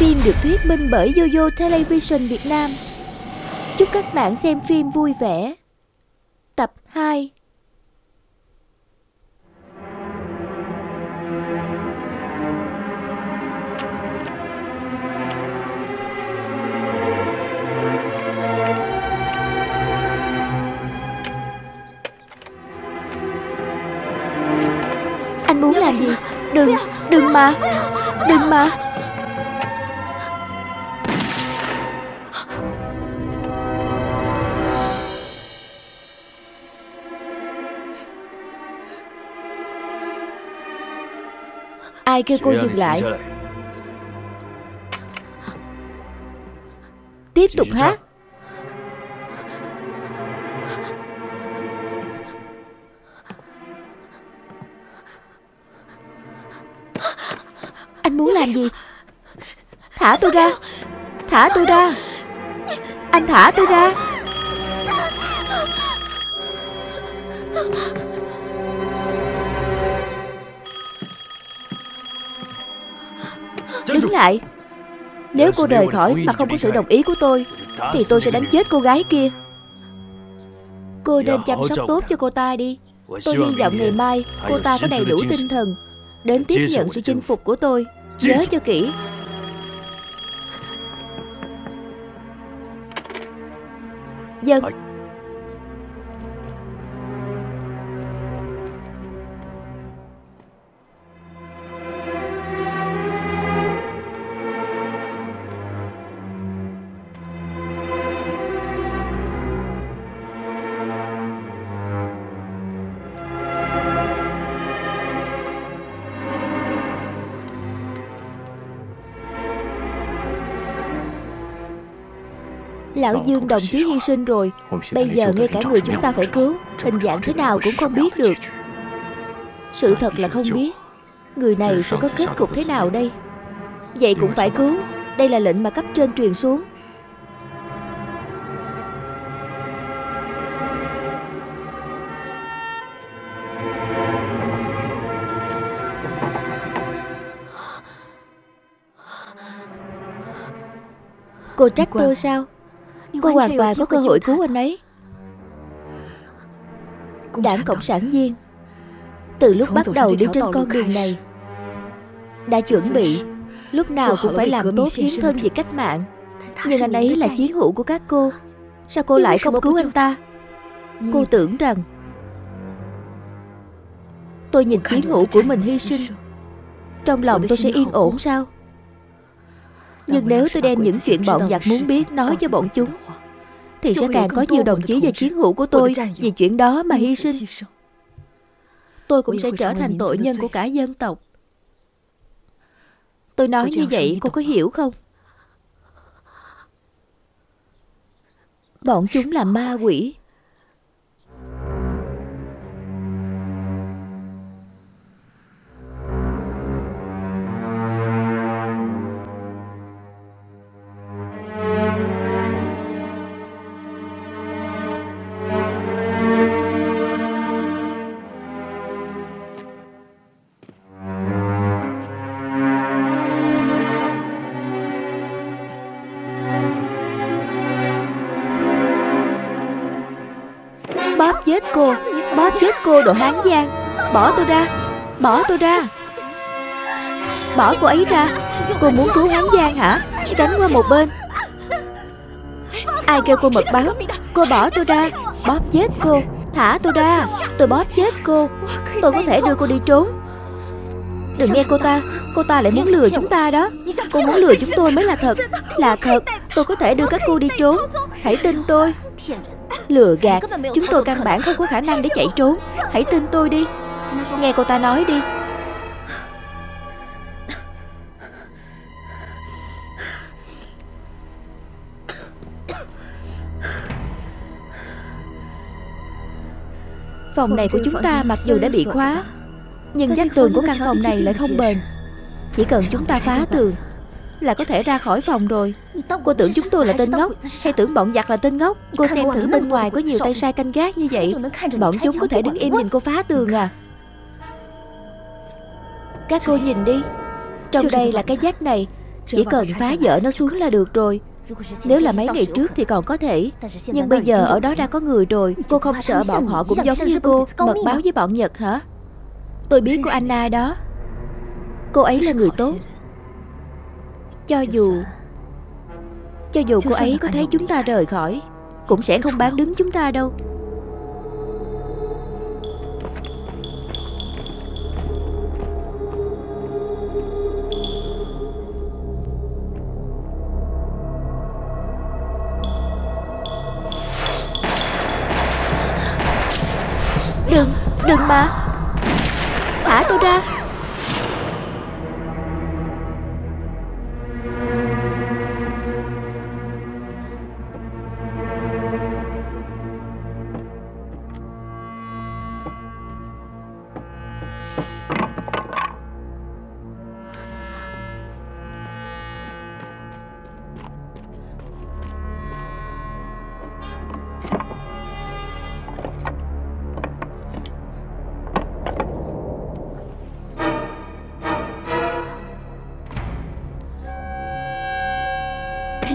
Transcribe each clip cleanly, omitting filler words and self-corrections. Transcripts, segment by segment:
Phim được thuyết minh bởi Yoyo Television Việt Nam. Chúc các bạn xem phim vui vẻ. Tập 2. Anh muốn làm gì? Đừng mà. Ai kêu cô dừng lại? Tiếp tục hát. Anh muốn làm gì? Thả tôi ra. Anh thả tôi ra. Đứng lại. Nếu cô rời khỏi mà không có sự đồng ý của tôi thì tôi sẽ đánh chết cô gái kia. Cô nên chăm sóc tốt cho cô ta đi. Tôi hy vọng ngày mai cô ta có đầy đủ tinh thần đến tiếp nhận sự chinh phục của tôi. Nhớ cho kỹ. Vâng. Lão Dương đồng chí hy sinh rồi. Bây giờ ngay cả người chúng ta phải cứu, hình dạng thế nào cũng không biết được. Sự thật là không biết người này sẽ có kết cục thế nào đây. Vậy cũng phải cứu. Đây là lệnh mà cấp trên truyền xuống. Cô trách tôi sao? Cô hoàn toàn có cơ hội cứu anh ấy. Đảng Cộng sản viên từ lúc bắt đầu đi trên con đường này đã chuẩn bị, lúc nào cũng phải làm tốt hiến thân vì cách mạng. Nhưng anh ấy là chiến hữu của các cô. Sao cô lại không cứu anh ta? Cô tưởng rằng tôi nhìn chiến hữu của mình hy sinh, trong lòng tôi sẽ yên ổn sao? Nhưng nếu tôi đem những chuyện bọn giặc muốn biết nói cho bọn chúng thì sẽ càng có nhiều đồng chí và chiến hữu của tôi vì chuyện đó mà hy sinh. Tôi cũng sẽ trở thành tội nhân của cả dân tộc. Tôi nói như vậy cô có hiểu không? Bọn chúng là ma quỷ. Cô đồ Hán gian, bỏ tôi ra, bỏ cô ấy ra. Cô muốn cứu Hán gian hả? Tránh qua một bên. Ai kêu cô mật báo? Cô bỏ tôi ra, bóp chết cô. Thả tôi ra, tôi bóp chết cô. Tôi có thể đưa cô đi trốn. Đừng nghe cô ta lại muốn lừa chúng ta đó. Cô muốn lừa chúng tôi mới là thật. Là thật, tôi có thể đưa các cô đi trốn. Hãy tin tôi. Lừa gạt, chúng tôi căn bản không có khả năng để chạy trốn. Hãy tin tôi đi. Nghe cô ta nói đi. Phòng này của chúng ta mặc dù đã bị khóa, nhưng vách tường của căn phòng này lại không bền. Chỉ cần chúng ta phá tường là có thể ra khỏi phòng rồi. Cô tưởng chúng tôi là tên ngốc hay tưởng bọn giặc là tên ngốc? Cô xem thử bên ngoài có nhiều tay sai canh gác như vậy, bọn chúng có thể đứng im nhìn cô phá tường à? Các cô nhìn đi, trong đây là cái vách này, Chỉ cần phá vỡ nó xuống là được rồi. Nếu là mấy ngày trước thì còn có thể, nhưng bây giờ ở đó đã có người rồi. Cô không sợ bọn họ cũng giống như cô mật báo với bọn Nhật hả? Tôi biết cô Anna đó. Cô ấy là người tốt. Cho dù cô ấy có thấy chúng ta rời khỏi, cũng sẽ không bán đứng chúng ta đâu. Đừng mà! Thả tôi ra!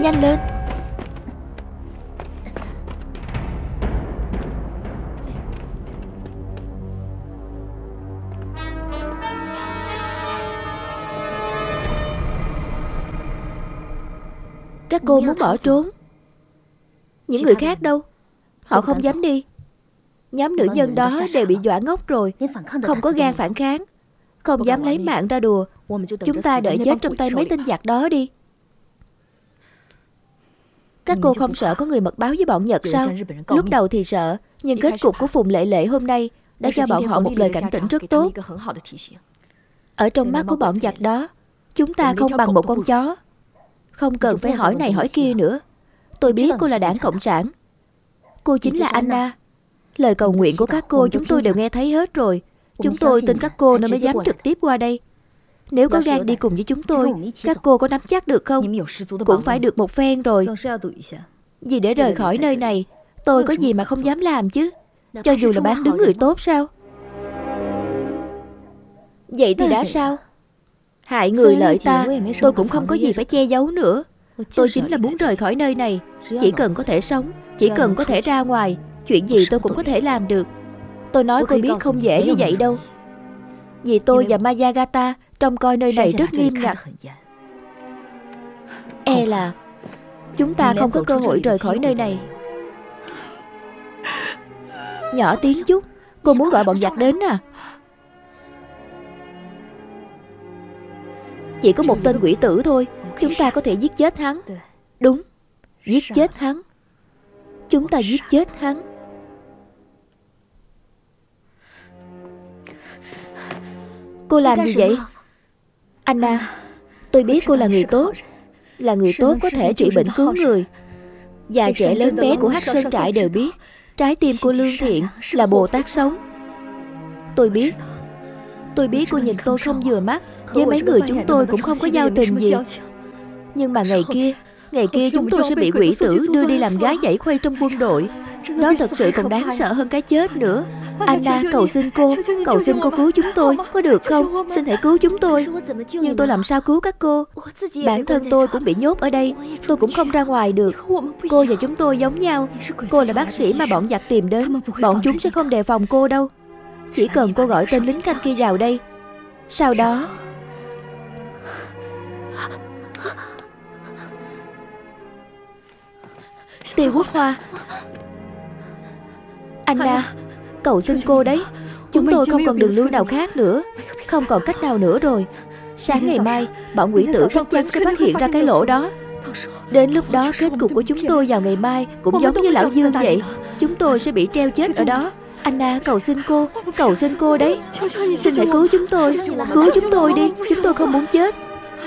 Nhanh lên! Các cô muốn bỏ trốn. Những người khác đâu? Họ không dám đi. Nhóm nữ nhân đó đều bị dọa ngốc rồi, không có gan phản kháng, không dám lấy mạng ra đùa. Chúng ta đợi chết trong tay mấy tên giặc đó đi. Các cô không sợ có người mật báo với bọn Nhật sao? Lúc đầu thì sợ, nhưng kết cục của Phùng Lệ Lệ hôm nay đã cho bọn họ một lời cảnh tỉnh rất tốt. Ở trong mắt của bọn giặc đó, chúng ta không bằng một con chó. Không cần phải hỏi này hỏi kia nữa. Tôi biết cô là đảng Cộng sản. Cô chính là Anna. Lời cầu nguyện của các cô chúng tôi đều nghe thấy hết rồi. Chúng tôi tin các cô nên mới dám trực tiếp qua đây. Nếu có gan đi cùng với chúng tôi, các cô có nắm chắc được không? Cũng phải được một phen rồi. Vì để rời khỏi nơi này, tôi có gì mà không dám làm chứ? Cho dù là bán đứng người tốt sao? Vậy thì đã sao? Hại người lợi ta, tôi cũng không có gì phải che giấu nữa. Tôi chính là muốn rời khỏi nơi này. Chỉ cần có thể sống, chỉ cần có thể ra ngoài, chuyện gì tôi cũng có thể làm được. Tôi nói cô biết không dễ như vậy đâu. Vì tôi và Yamagata trông coi nơi này rất nghiêm ngặt. E là chúng ta không có cơ hội rời khỏi nơi này. Nhỏ tiếng chút. Cô muốn gọi bọn giặc đến à? Chỉ có một tên quỷ tử thôi. Chúng ta có thể giết chết hắn. Đúng, giết chết hắn. Chúng ta giết chết hắn. Cô làm gì vậy? Anna, tôi biết cô là người tốt. Là người tốt có thể trị bệnh cứu người. Già trẻ lớn bé của Hắc Sơn Trại đều biết trái tim của lương thiện là Bồ Tát sống. Tôi biết cô nhìn tôi không vừa mắt. Với mấy người chúng tôi cũng không có giao tình gì. Nhưng mà ngày kia chúng tôi sẽ bị quỷ tử đưa đi làm gái giảy khuây trong quân đội. Đó thật sự còn đáng sợ hơn cái chết nữa. Anna, cầu xin cô cứu chúng tôi, có được không? Xin hãy cứu chúng tôi. Nhưng tôi làm sao cứu các cô? Bản thân tôi cũng bị nhốt ở đây, tôi cũng không ra ngoài được. Cô và chúng tôi giống nhau. Cô là bác sĩ mà bọn giặc tìm đến, bọn chúng sẽ không đề phòng cô đâu. Chỉ cần cô gọi tên lính canh kia vào đây. Sau đó... Tiêu Quốc Hoa. Anna, cầu xin cô đấy. Chúng tôi không còn đường lui nào khác nữa. Không còn cách nào nữa rồi. Sáng ngày mai, bọn quỷ tử chắc chắn sẽ phát hiện ra cái lỗ đó. Đến lúc đó kết cục của chúng tôi vào ngày mai cũng giống như Lão Dương vậy. Chúng tôi sẽ bị treo chết ở đó. Anna, cầu xin cô đấy. Xin hãy cứu chúng tôi. Cứu chúng tôi đi, chúng tôi không muốn chết.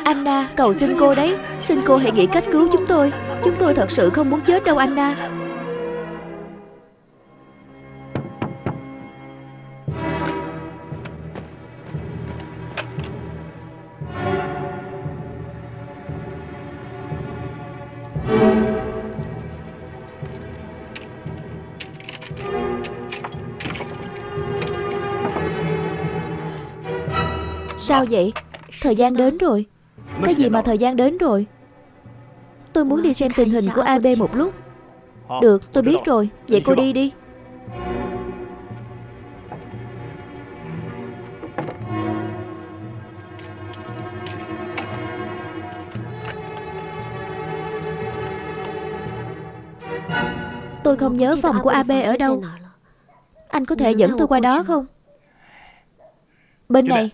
Anna, cầu xin cô đấy. Xin cô hãy nghĩ cách cứu chúng tôi. Chúng tôi thật sự không muốn chết đâu Anna. Sao vậy? Thời gian đến rồi. Cái gì mà thời gian đến rồi? Tôi muốn đi xem tình hình của AB một lúc. Được, tôi biết rồi. Vậy cô đi đi. Tôi không nhớ phòng của AB ở đâu. Anh có thể dẫn tôi qua đó không? Bên này.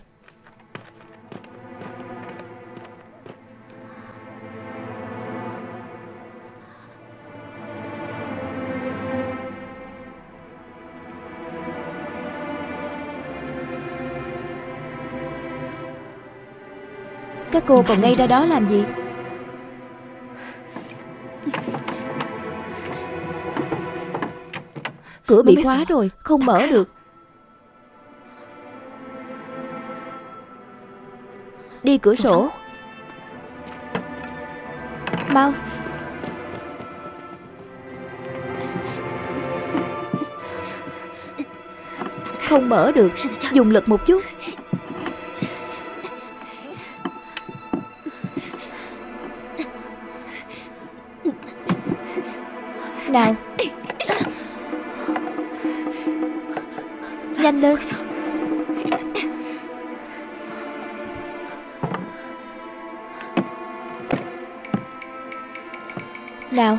Các cô còn ngay ra đó làm gì? Cửa bị khóa rồi, không mở được. Đi cửa sổ. Mau. Không mở được, dùng lực một chút. Nào. Nhanh lên. Nào.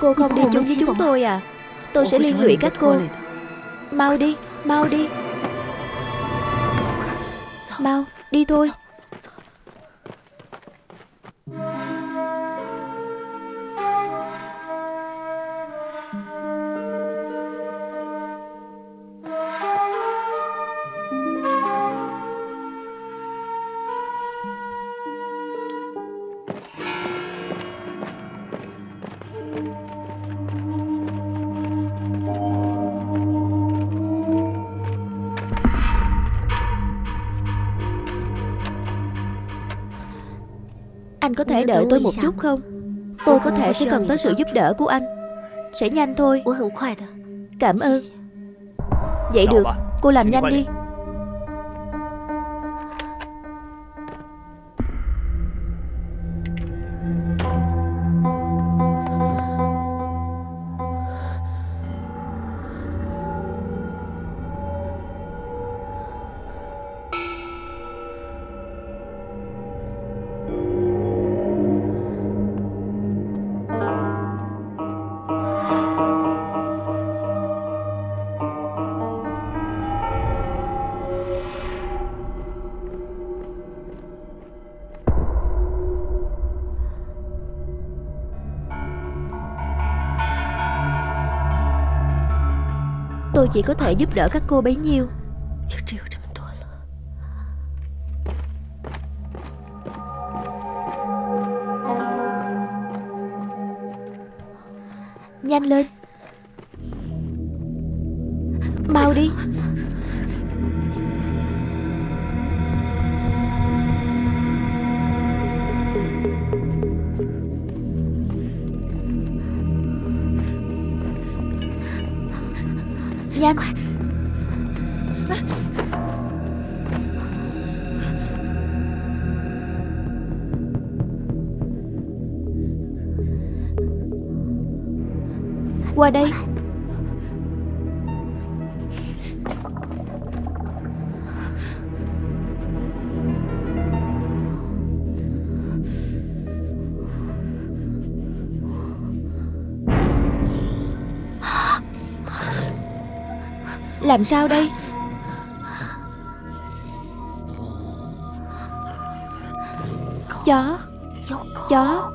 Cô không đi chung với chúng tôi à? Tôi sẽ liên lụy các cô. Mau đi, mau đi. Mau, đi thôi. Anh có thể đợi tôi một chút không? Tôi có thể sẽ cần tới sự giúp đỡ của anh. Sẽ nhanh thôi. Cảm ơn. Vậy được, cô làm nhanh đi. Tôi chỉ có thể giúp đỡ các cô bấy nhiêu. Nhanh lên. Mau đi. Nhanh. Qua đây. Làm sao đây? Chó. Chó.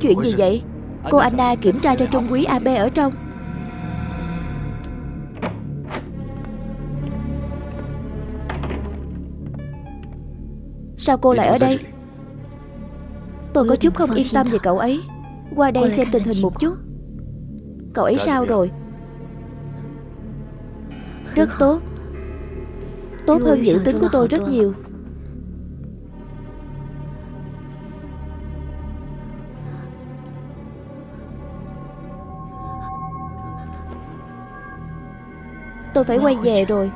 chuyện gì vậy? Cô Anna kiểm tra cho Trung Quý AB ở trong. Sao cô lại ở đây? Tôi có chút không yên tâm về cậu ấy. Qua đây xem tình hình một chút. Cậu ấy sao rồi? Rất tốt. Tốt hơn dự tính của tôi rất nhiều. Tôi phải quay về rồi.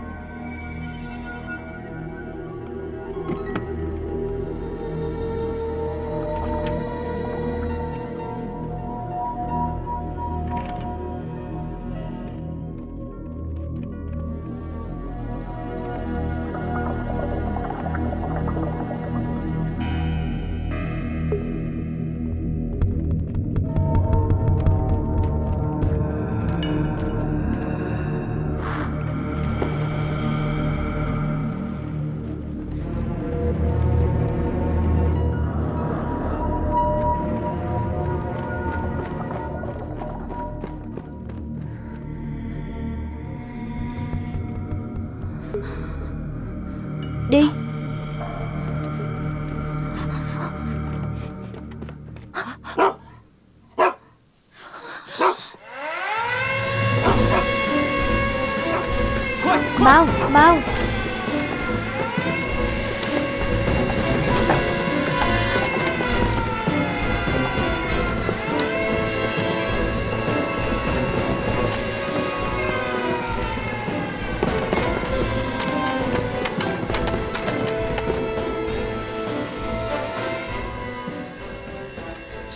Đi. Mau, mau.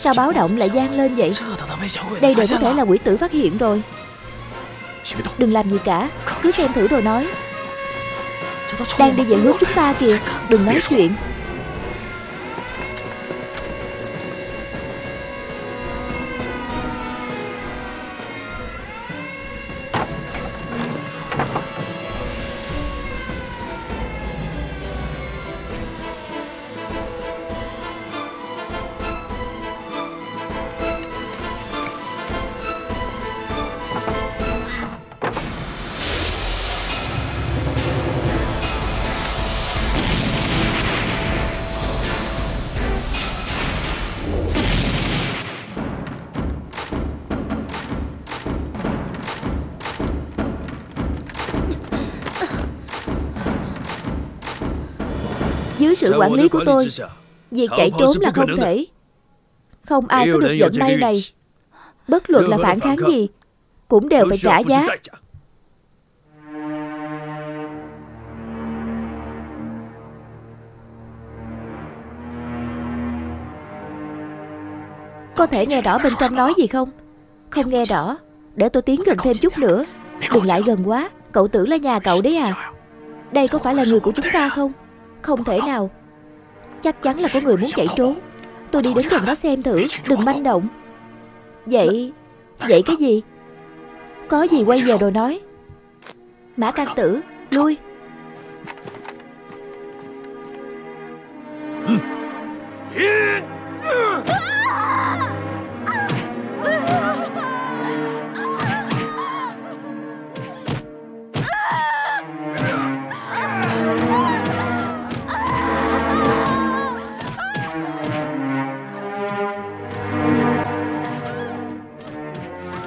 Sao báo động lại vang lên vậy? Đây đều có thể là quỷ tử phát hiện rồi. Đừng làm gì cả, cứ xem thử rồi nói. Đang đi về hướng chúng ta kìa, đừng nói chuyện. Dưới sự quản lý của tôi, việc chạy trốn là không thể. Không ai có được vận may này. Bất luận là phản kháng gì, cũng đều phải trả giá. Có thể nghe rõ bên trong nói gì không? Không nghe rõ. Để tôi tiến gần thêm chút nữa. Đừng lại gần quá. Cậu tưởng là nhà cậu đấy à? Đây có phải là người của chúng ta không? Không thể nào. Chắc chắn là có người muốn chạy trốn. Tôi đi đến gần đó xem thử. Đừng manh động. Vậy cái gì? Có gì quay về rồi nói. Mã Can Tử, lui.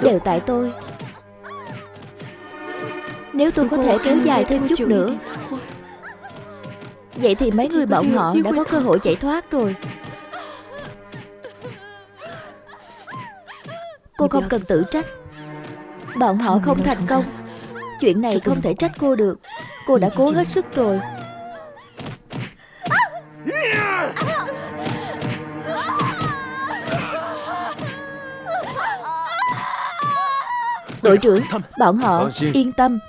Đều tại tôi. Nếu tôi có thể kéo dài thêm chút nữa, vậy thì mấy người bọn họ đã có cơ hội chạy thoát rồi. Cô không cần tự trách. Bọn họ không thành công, chuyện này không thể trách cô được. Cô đã cố hết sức rồi. Đội trưởng, bọn họ, yên tâm.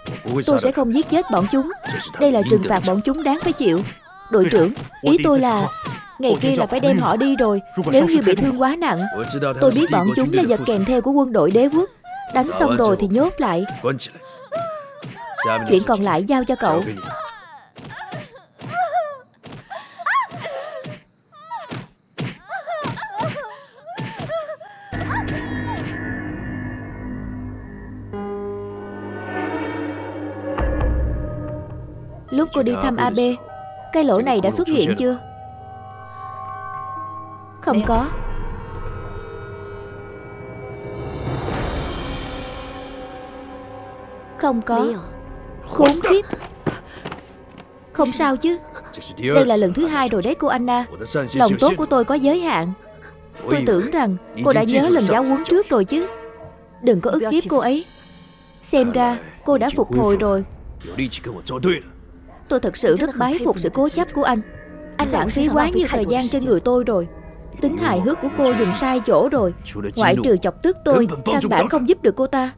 Tôi sẽ không giết chết bọn chúng. Đây là trừng phạt bọn chúng đáng phải chịu. Đội trưởng, ý tôi là ngày kia là phải đem họ đi rồi. Nếu như bị thương quá nặng. Tôi biết bọn chúng là vật kèm theo của quân đội đế quốc. Đánh xong rồi thì nhốt lại. Chuyện còn lại giao cho cậu. Lúc cô đi thăm AB, cái lỗ này đã xuất hiện chưa? Không có. Không có. Khốn kiếp. Không sao chứ. Đây là lần thứ hai rồi đấy cô Anna. Lòng tốt của tôi có giới hạn. Tôi tưởng rằng cô đã nhớ lần giáo huấn trước rồi chứ. Đừng có ức hiếp cô ấy. Xem ra cô đã phục hồi rồi. Tôi thật sự rất bái phục sự cố chấp của anh. Anh lãng phí quá nhiều thời gian trên người tôi rồi. Tính hài hước của cô dùng sai chỗ rồi. Ngoại trừ chọc tức tôi, căn bản không giúp được cô ta.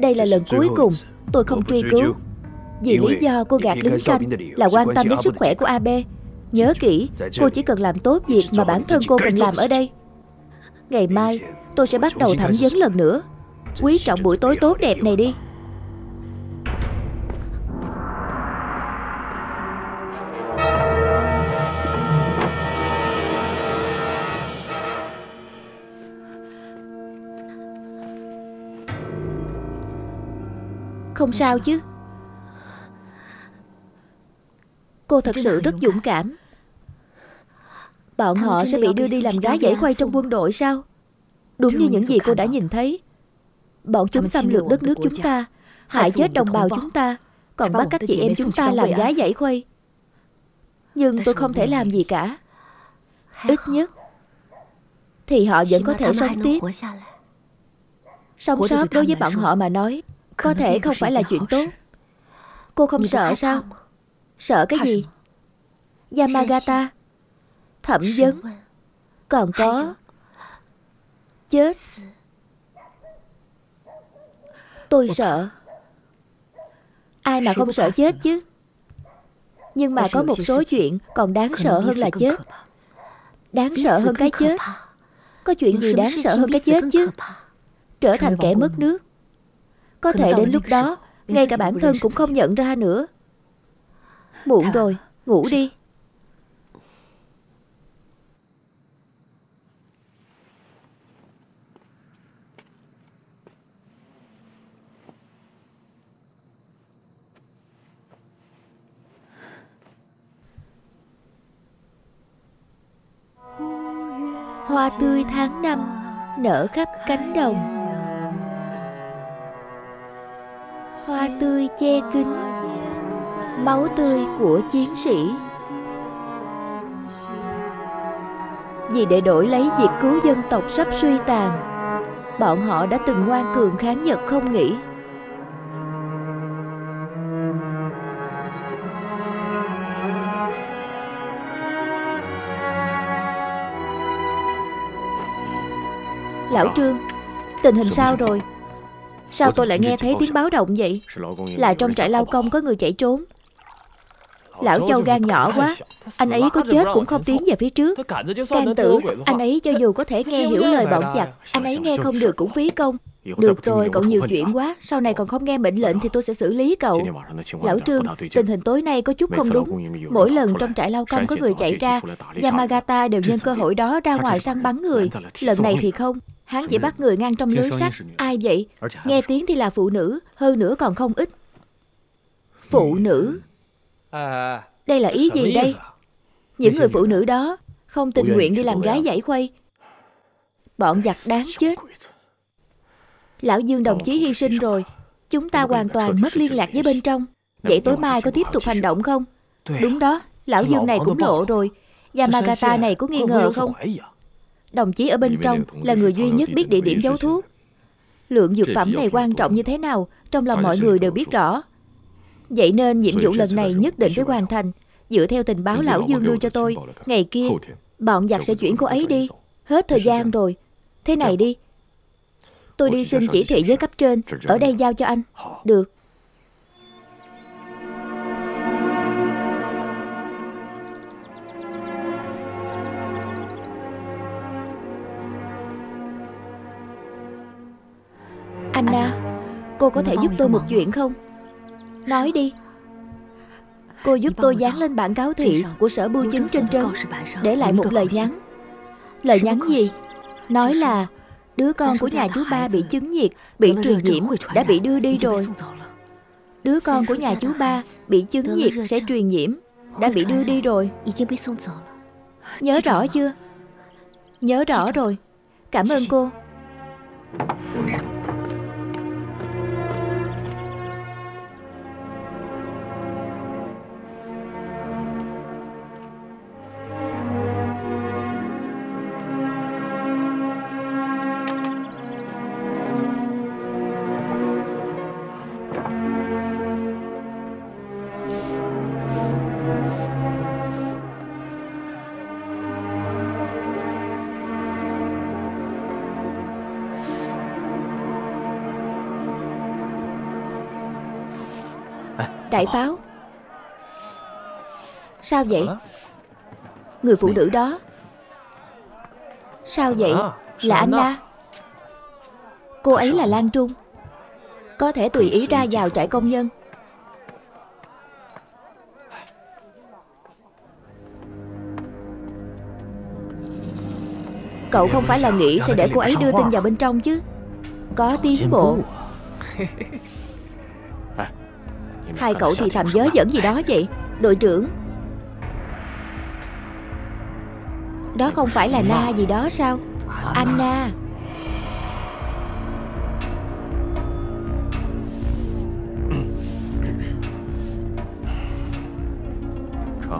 Đây là lần cuối cùng tôi không truy cứu. Vì lý do cô gạt đứng canh là quan tâm đến sức khỏe của AB. Nhớ kỹ, cô chỉ cần làm tốt việc mà bản thân cô cần làm ở đây. Ngày mai tôi sẽ bắt đầu thẩm vấn lần nữa. Quý trọng buổi tối tốt đẹp này đi. Không sao chứ. Cô thật sự rất dũng cảm. Bọn họ sẽ bị đưa đi làm gái giãy quay trong quân đội sao? Đúng như những gì cô đã nhìn thấy. Bọn chúng xâm lược đất nước chúng ta, hại chết đồng bào chúng ta, còn bắt các chị em chúng ta làm gái giãy quay. Nhưng tôi không thể làm gì cả. Ít nhất thì họ vẫn có thể sống tiếp. Sống sót đối với bọn họ mà nói có thể không phải là chuyện tốt. Cô không sợ sao? Sợ cái gì? Yamagata, thẩm vấn, còn có chết. Tôi sợ. Ai mà không sợ chết chứ. Nhưng mà có một số chuyện còn đáng sợ hơn là chết. Đáng sợ hơn cái chết. Có chuyện gì đáng sợ hơn cái chết chứ? Trở thành kẻ mất nước. Có thể đến lúc đó ngay cả bản thân cũng không nhận ra nữa. Muộn rồi, ngủ đi. Hoa tươi tháng năm nở khắp cánh đồng. Hoa tươi che kín máu tươi của chiến sĩ. Vì để đổi lấy việc cứu dân tộc sắp suy tàn, bọn họ đã từng ngoan cường kháng Nhật không nghỉ. Lão Trương, tình hình sao rồi? Sao tôi lại nghe thấy tiếng báo động vậy? Là trong trại lao công có người chạy trốn. Lão Châu gan nhỏ quá. Anh ấy có chết cũng không tiến về phía trước. Can tử, anh ấy cho dù có thể nghe hiểu lời bọn giặc, anh ấy nghe không được cũng phí công. Được rồi, cậu nhiều chuyện quá. Sau này còn không nghe mệnh lệnh thì tôi sẽ xử lý cậu. Lão Trương, tình hình tối nay có chút không đúng. Mỗi lần trong trại lao công có người chạy ra, Yamagata đều nhân cơ hội đó ra ngoài săn bắn người. Lần này thì không. Hắn chỉ bắt người ngang trong lưới sắt. Ai vậy? Nghe tiếng thì là phụ nữ. Hơn nữa còn không ít. Phụ nữ? Đây là ý gì đây? Những người phụ nữ đó không tình nguyện đi làm gái giãy quay. Bọn giặc đáng chết. Lão Dương đồng chí hy sinh rồi. Chúng ta hoàn toàn mất liên lạc với bên trong. Vậy tối mai có tiếp tục hành động không? Đúng đó, Lão Dương này cũng lộ rồi. Yamagata này có nghi ngờ không? Đồng chí ở bên trong là người duy nhất biết địa điểm giấu thuốc. Lượng dược phẩm này quan trọng như thế nào, trong lòng mọi người đều biết rõ. Vậy nên nhiệm vụ lần này nhất định phải hoàn thành. Dựa theo tình báo Lão Dương đưa cho tôi, ngày kia bọn giặc sẽ chuyển cô ấy đi. Hết thời gian rồi. Thế này đi, tôi đi xin chỉ thị với cấp trên. Ở đây giao cho anh. Được. Anna, cô có thể giúp tôi một chuyện không? Nói đi. Cô giúp tôi dán lên bản cáo thị của sở bưu chính trên trơn, để lại một lời nhắn. Lời nhắn gì? Nói là đứa con của nhà chú ba bị chứng nhiệt, bị truyền nhiễm, đã bị đưa đi rồi. Đứa con của nhà chú ba bị chứng nhiệt sẽ truyền nhiễm, đã bị đưa đi rồi. Nhớ rõ chưa? Nhớ rõ rồi. Cảm ơn cô. Đại pháo, sao vậy? Người phụ nữ đó sao vậy? Là Anna. Cô ấy là Lan Trung, có thể tùy ý ra vào trại công nhân. Cậu không phải là nghĩ sẽ để cô ấy đưa tin vào bên trong chứ? Có tiến bộ. Hai cậu thì thầm giới dẫn gì đó vậy? Đội trưởng, đó không phải là Na gì đó sao? Anna.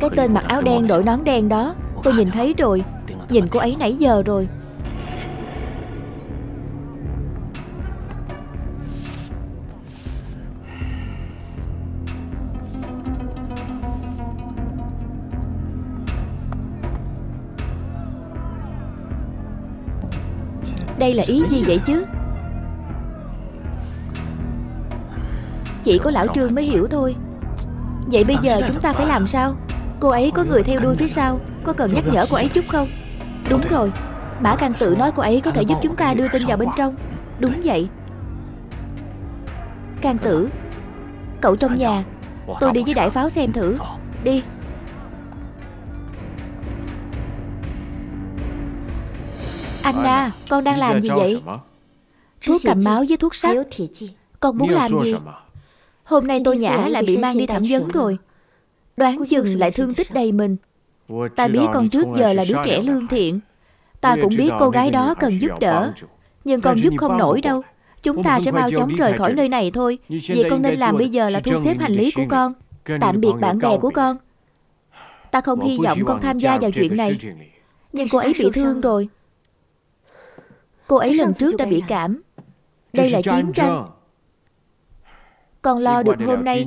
Cái tên mặc áo đen đội nón đen đó, tôi nhìn thấy rồi. Nhìn cô ấy nãy giờ rồi. Đây là ý gì vậy chứ? Chỉ có lão Trương mới hiểu thôi. Vậy bây giờ chúng ta phải làm sao? Cô ấy có người theo đuôi phía sau, có cần nhắc nhở cô ấy chút không? Đúng rồi, Mã Căn Tự nói cô ấy có thể giúp chúng ta đưa tin vào bên trong. Đúng vậy. Căn Tử, cậu trong nhà, tôi đi với Đại Pháo xem thử. Đi. Anna, con đang làm gì vậy? Thuốc cầm máu với thuốc sắt. Con muốn làm gì? Hôm nay Tô Nhã lại bị mang đi thẩm vấn rồi. Đoán chừng lại thương tích đầy mình. Ta biết con trước giờ là đứa trẻ lương thiện. Ta cũng biết cô gái đó cần giúp đỡ. Nhưng con giúp không nổi đâu. Chúng ta sẽ mau chóng rời khỏi nơi này thôi. Vì con nên làm bây giờ là thu xếp hành lý của con, tạm biệt bạn bè của con. Ta không hy vọng con tham gia vào chuyện này. Nhưng cô ấy bị thương rồi. Cô ấy lần trước đã bị cảm. Đây là chiến tranh. Con lo được hôm nay,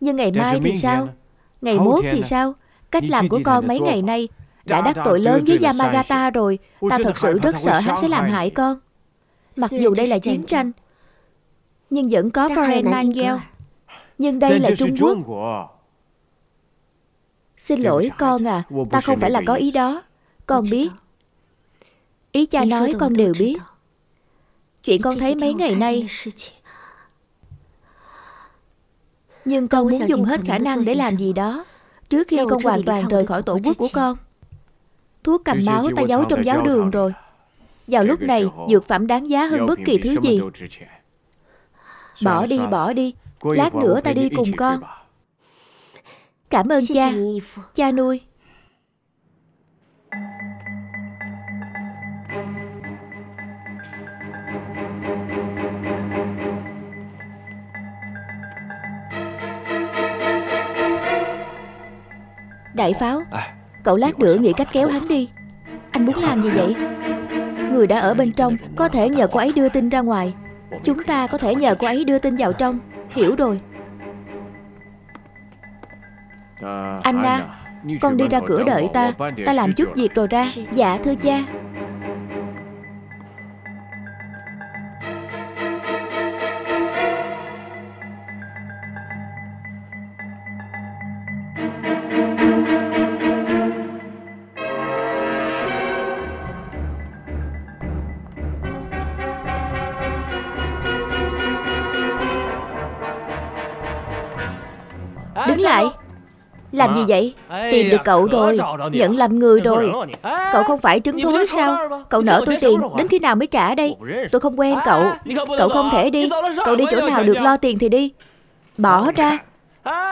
nhưng ngày mai thì sao? Ngày mốt thì sao? Cách làm của con mấy ngày nay đã đắc tội lớn với Yamagata rồi. Ta thật sự rất sợ hắn sẽ làm hại con. Mặc dù đây là chiến tranh, nhưng vẫn có Foreign Angel. Nhưng đây là Trung Quốc. Xin lỗi con à, ta không phải là có ý đó. Con biết. Ý cha nói con đều biết. Chuyện con thấy mấy ngày nay. Nhưng con muốn dùng hết khả năng để làm gì đó trước khi con hoàn toàn rời khỏi tổ quốc của con. Thuốc cầm máu ta giấu trong giáo đường rồi. Vào lúc này, dược phẩm đáng giá hơn bất kỳ thứ gì. Bỏ đi, bỏ đi. Lát nữa ta đi cùng con. Cảm ơn cha, cha nuôi. Đại Pháo, cậu lát nữa nghĩ cách kéo hắn đi. Anh muốn làm gì vậy? Người đã ở bên trong có thể nhờ cô ấy đưa tin ra ngoài. Chúng ta có thể nhờ cô ấy đưa tin vào trong. Hiểu rồi. Anna, con đi ra cửa đợi ta. Ta làm chút việc rồi ra. Dạ thưa cha. Làm gì vậy? Tìm được cậu rồi. Nhận lầm người rồi. Cậu không phải trứng thối sao? Cậu nợ tôi tiền, đến khi nào mới trả đây? Tôi không quen cậu. Cậu không thể đi. Cậu đi chỗ nào được lo tiền thì đi. Bỏ ra.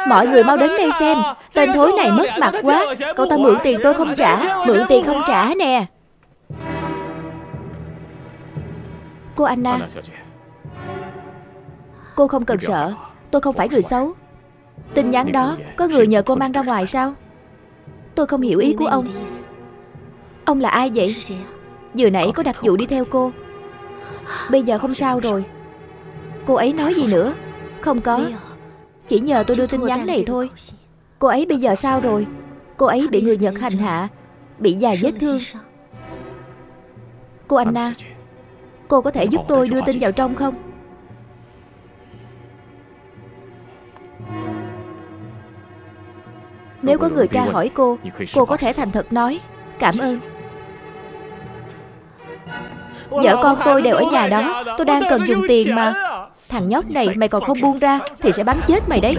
Mọi người mau đến đây xem. Tên thối này mất mặt quá. Cậu ta mượn tiền tôi không trả. Mượn tiền không trả nè. Cô Anna, cô không cần sợ. Tôi không phải người xấu. Tin nhắn đó có người nhờ cô mang ra ngoài sao? Tôi không hiểu ý của ông. Ông là ai vậy? Vừa nãy có đặc vụ đi theo cô. Bây giờ không sao rồi. Cô ấy nói gì nữa? Không có. Chỉ nhờ tôi đưa tin nhắn này thôi. Cô ấy bây giờ sao rồi? Cô ấy bị người Nhật hành hạ, bị già vết thương. Cô Anna, cô có thể giúp tôi đưa tin vào trong không? Nếu có người tra hỏi cô có thể thành thật nói cảm ơn. Vợ con tôi đều ở nhà đó. Tôi đang cần dùng tiền mà. Thằng nhóc này mày còn không buông ra thì sẽ bắn chết mày đấy.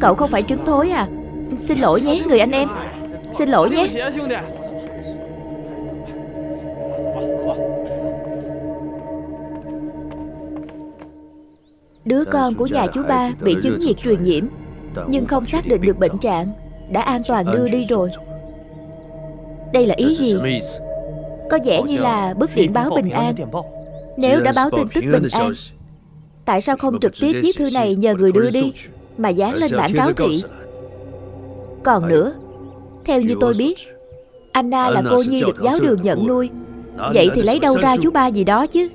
Cậu không phải trứng thối à? Xin lỗi nhé người anh em. Xin lỗi nhé. Đứa con của nhà chú ba bị chứng nhiệt truyền nhiễm, nhưng không xác định được bệnh trạng, đã an toàn đưa đi rồi. Đây là ý gì? Có vẻ như là bức điện báo bình an. Nếu đã báo tin tức bình an, tại sao không trực tiếp viết thư này nhờ người đưa đi, mà dán lên bảng cáo thị? Còn nữa, theo như tôi biết, Anna là cô nhi được giáo đường nhận nuôi. Vậy thì lấy đâu ra chú ba gì đó chứ?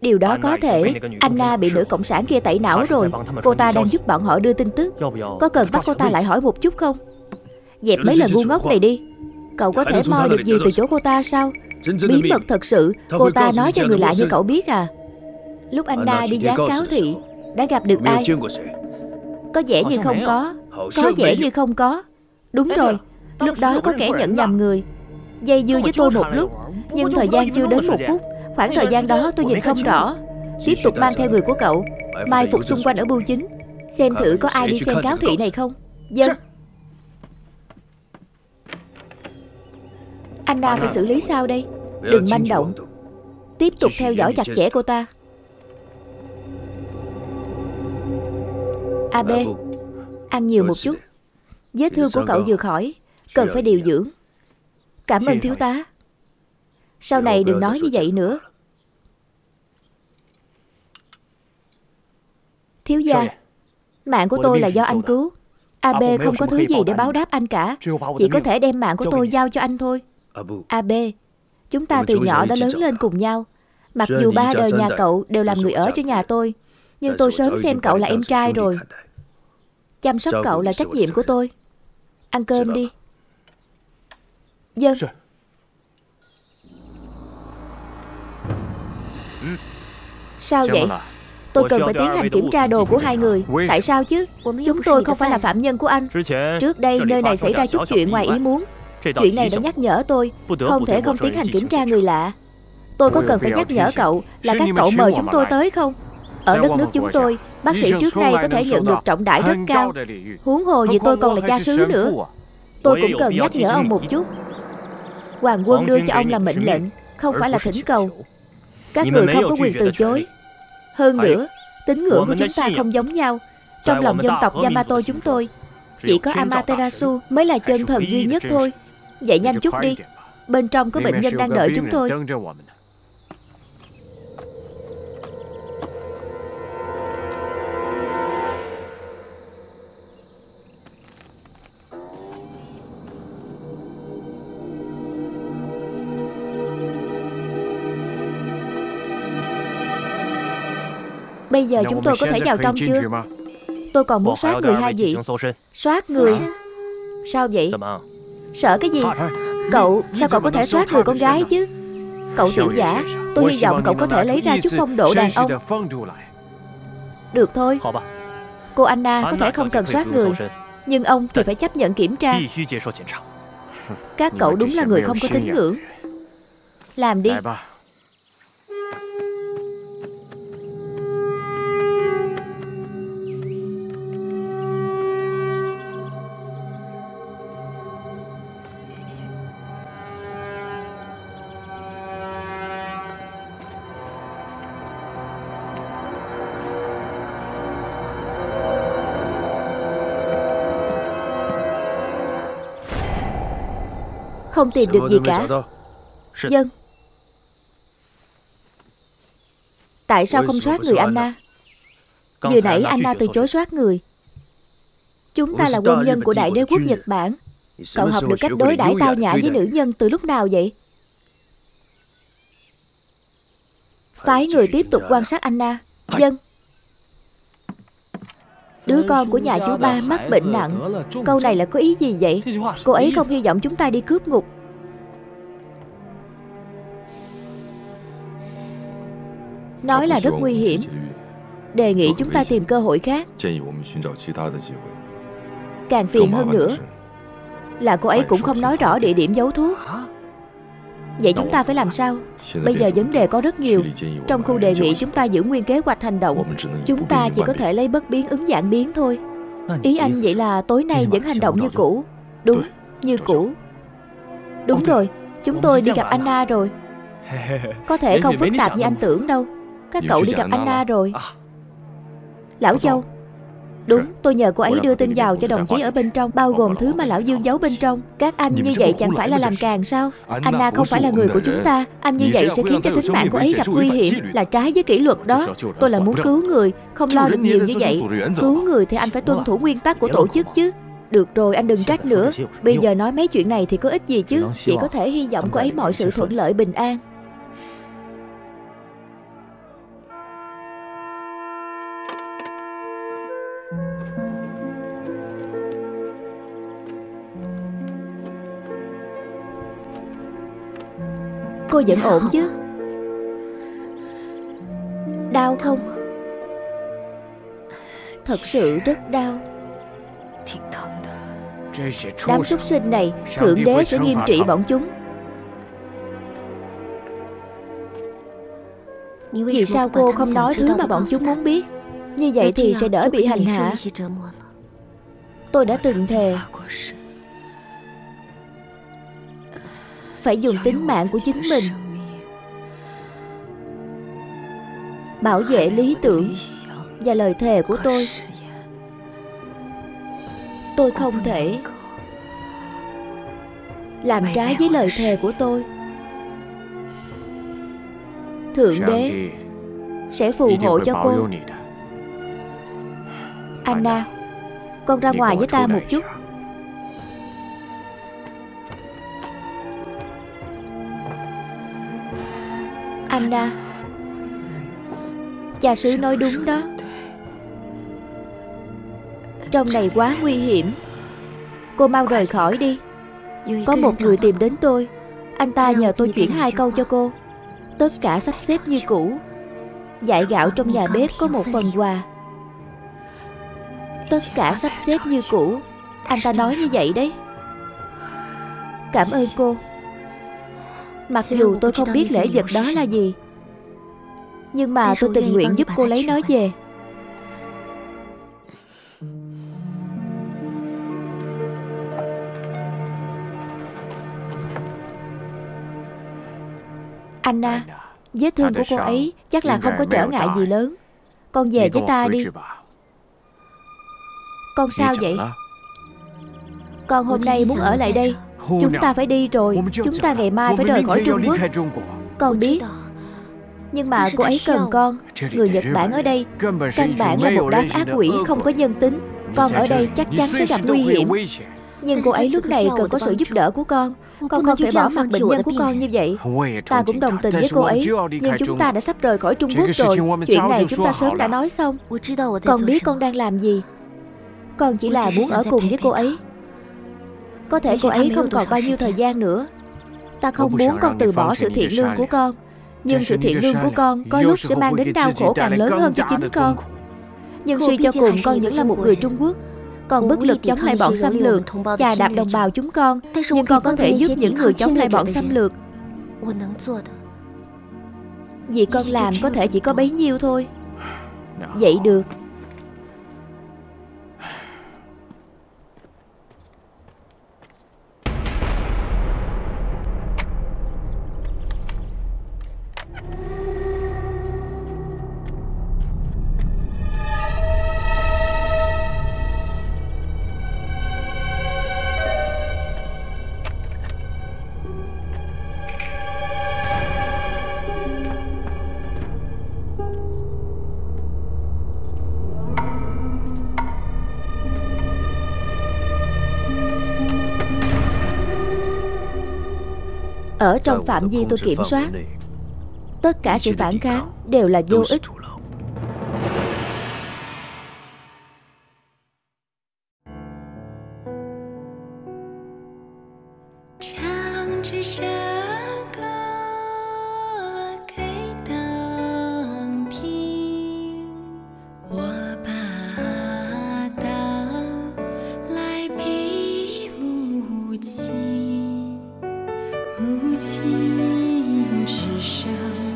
Điều đó có thể Anna bị nữ cộng sản kia tẩy não rồi. Cô ta đang giúp bọn họ đưa tin tức. Có cần bắt cô ta lại hỏi một chút không? Dẹp mấy lần ngu ngốc này đi. Cậu có thể moi được gì từ chỗ cô ta sao? Bí mật thật sự cô ta nói cho người lạ như cậu biết à? Lúc Anna đi dán cáo thị đã gặp được ai? Có vẻ như không có. Có vẻ như không có. Đúng rồi, lúc đó có kẻ nhận nhầm người, dây dưa với tôi một lúc, nhưng thời gian chưa đến một phút. Khoảng thời gian đó tôi nhìn không rõ. Tiếp tục mang theo người của cậu, mai phục xung quanh ở bưu chính, xem thử có ai đi xem cáo thị này không. Vâng. Anna phải xử lý sao đây? Đừng manh động. Tiếp tục theo dõi chặt chẽ cô ta. AB, ăn nhiều một chút. Vết thương của cậu vừa khỏi, cần phải điều dưỡng. Cảm ơn thiếu tá. Sau này đừng nói như vậy nữa. Thiếu gia, mạng của tôi là do anh cứu. AB không có thứ gì để báo đáp anh cả. Chỉ có thể đem mạng của tôi giao cho anh thôi. AB, chúng ta từ nhỏ đã lớn lên cùng nhau. Mặc dù ba đời nhà cậu đều làm người ở cho nhà tôi, nhưng tôi sớm xem cậu là em trai rồi. Chăm sóc cậu là trách nhiệm của tôi. Ăn cơm đi. Vâng. Sao vậy? Tôi cần phải tiến hành kiểm tra đồ của hai người. Tại sao chứ? Chúng tôi không phải là phạm nhân của anh. Trước đây nơi này xảy ra chút chuyện ngoài ý muốn. Chuyện này đã nhắc nhở tôi không thể không tiến hành kiểm tra người lạ. Tôi có cần phải nhắc nhở cậu là các cậu mời chúng tôi tới không? Ở đất nước chúng tôi, bác sĩ trước nay có thể nhận được trọng đãi rất cao. Huống hồ gì tôi còn là cha xứ nữa. Tôi cũng cần nhắc nhở ông một chút. Hoàng quân đưa cho ông là mệnh lệnh, không phải là thỉnh cầu. Các người không có quyền từ chối. Hơn nữa, tín ngưỡng của chúng ta không giống nhau. Trong lòng dân tộc Yamato chúng tôi, chỉ có Amaterasu mới là chân thần duy nhất thôi. Vậy nhanh chút đi. Bên trong có bệnh nhân đang đợi chúng tôi. Bây giờ chúng tôi có thể vào trong chưa? Tôi còn muốn soát người hai vị. Soát người? Sao vậy? Sợ cái gì? Cậu, sao cậu có thể soát người con gái chứ? Cậu tiểu giả, tôi hy vọng cậu có thể lấy ra chút phong độ đàn ông. Được thôi. Cô Anna có thể không cần soát người, nhưng ông thì phải chấp nhận kiểm tra. Các cậu đúng là người không có tín ngưỡng. Làm đi. không tìm được gì cả. Dân, tại sao không soát người Anna? Vừa nãy Anna từ chối soát người. Chúng ta là quân nhân của Đại Đế quốc Nhật Bản. Cậu học được cách đối đãi tao nhã với nữ nhân từ lúc nào vậy? Phái người tiếp tục quan sát Anna. Dân, đứa con của nhà chú ba mắc bệnh nặng. Câu này là có ý gì vậy? Cô ấy không hy vọng chúng ta đi cướp ngục. Nói là rất nguy hiểm. Đề nghị chúng ta tìm cơ hội khác. Càng phiền hơn nữa là cô ấy cũng không nói rõ địa điểm giấu thuốc. Vậy chúng ta phải làm sao? Bây giờ vấn đề có rất nhiều. Trong khu đề nghị chúng ta giữ nguyên kế hoạch hành động. Chúng ta chỉ có thể lấy bất biến ứng vạn biến thôi. Ý anh vậy là tối nay vẫn hành động như cũ? Đúng, như cũ. Đúng rồi, chúng tôi đi gặp Anna rồi. Có thể không phức tạp như anh tưởng đâu. Các cậu đi gặp Anna rồi. Lão Châu, đúng, tôi nhờ cô ấy đưa tin vào cho đồng chí ở bên trong, bao gồm thứ mà Lão Dương giấu bên trong. Các anh như vậy chẳng phải là làm càng sao? Anna không phải là người của chúng ta. Anh như vậy sẽ khiến cho tính mạng của ấy gặp nguy hiểm, là trái với kỷ luật đó. Tôi là muốn cứu người, không lo được nhiều như vậy. Cứu người thì anh phải tuân thủ nguyên tắc của tổ chức chứ. Được rồi, anh đừng trách nữa. Bây giờ nói mấy chuyện này thì có ích gì chứ. Chỉ có thể hy vọng cô ấy mọi sự thuận lợi bình an. Cô vẫn ổn chứ? Đau không? Thật sự rất đau. Đám súc sinh này, Thượng Đế sẽ nghiêm trị bọn chúng. Vì sao cô không nói thứ mà bọn chúng muốn biết? Như vậy thì sẽ đỡ bị hành hạ. Tôi đã từng thề phải dùng tính mạng của chính mình bảo vệ lý tưởng và lời thề của tôi. Tôi không thể làm trái với lời thề của tôi. Thượng Đế sẽ phù hộ cho cô. Anna, con ra ngoài với ta một chút. Anna, cha xứ nói đúng đó. Trong này quá nguy hiểm. Cô mau rời khỏi đi. Có một người tìm đến tôi. Anh ta nhờ tôi chuyển 2 câu cho cô. Tất cả sắp xếp như cũ. Dải gạo trong nhà bếp có một phần quà. Tất cả sắp xếp như cũ. Anh ta nói như vậy đấy. Cảm ơn cô. Mặc dù tôi không biết lễ vật đó là gì, nhưng mà tôi tình nguyện giúp cô lấy nó về. Anna, vết thương của cô ấy chắc là không có trở ngại gì lớn. Con về với ta đi. Con sao vậy? Con hôm nay muốn ở lại đây. Chúng ta phải đi rồi. Chúng ta ngày mai phải rời khỏi Trung Quốc. Con biết. Nhưng mà cô ấy cần con. Người Nhật Bản ở đây căn bản là một đám ác quỷ không có nhân tính. Con ở đây chắc chắn sẽ gặp nguy hiểm. Nhưng cô ấy lúc này cần có sự giúp đỡ của con. Con không thể bỏ mặc bệnh nhân của con như vậy. Ta cũng đồng tình với cô ấy. Nhưng chúng ta đã sắp rời khỏi Trung Quốc rồi. Chuyện này chúng ta sớm đã nói xong. Con biết con đang làm gì. Con chỉ là muốn ở cùng với cô ấy. Có thể cô ấy không còn bao nhiêu thời gian nữa. Ta không muốn con từ bỏ sự thiện lương của con. Nhưng sự thiện lương của con có lúc sẽ mang đến đau khổ càng lớn hơn cho chính con. Nhưng suy cho cùng con vẫn là một người Trung Quốc. Con bất lực chống lại bọn xâm lược, chà đạp đồng bào chúng con. Nhưng con có thể giúp những người chống lại bọn xâm lược. Vì con làm có thể chỉ có bấy nhiêu thôi. Vậy được. Ở trong phạm vi tôi kiểm soát, tất cả sự phản kháng đều là vô ích. Chỉ